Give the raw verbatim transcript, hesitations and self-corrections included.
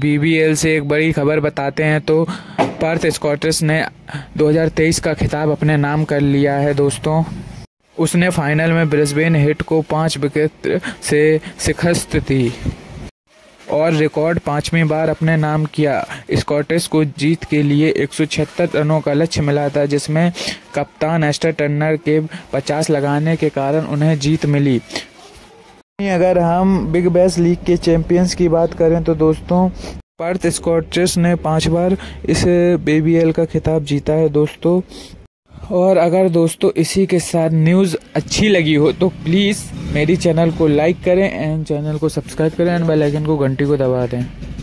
BBL से एक बड़ी खबर बताते हैं तो पर्थ स्कॉर्चर्स ने दो हज़ार तेईस का खिताब अपने नाम कर लिया है दोस्तों। उसने फाइनल में ब्रिस्बेन हिट को पाँच विकेट से शिकस्त दी और रिकॉर्ड पाँचवीं बार अपने नाम किया। स्कॉटिश को जीत के लिए एक सौ छिहत्तर रनों का लक्ष्य मिला था, जिसमें कप्तान एस्टन टर्नर के पचास लगाने के कारण उन्हें जीत मिली। अगर हम बिग बैश लीग के चैंपियंस की बात करें तो दोस्तों पर्थ स्कॉर्चर्स ने पाँच बार इस बीबीएल का खिताब जीता है दोस्तों। और अगर दोस्तों इसी के साथ न्यूज़ अच्छी लगी हो तो प्लीज़ मेरी चैनल को लाइक करें एंड चैनल को सब्सक्राइब करें एंड बेल आइकन को घंटी को दबा दें।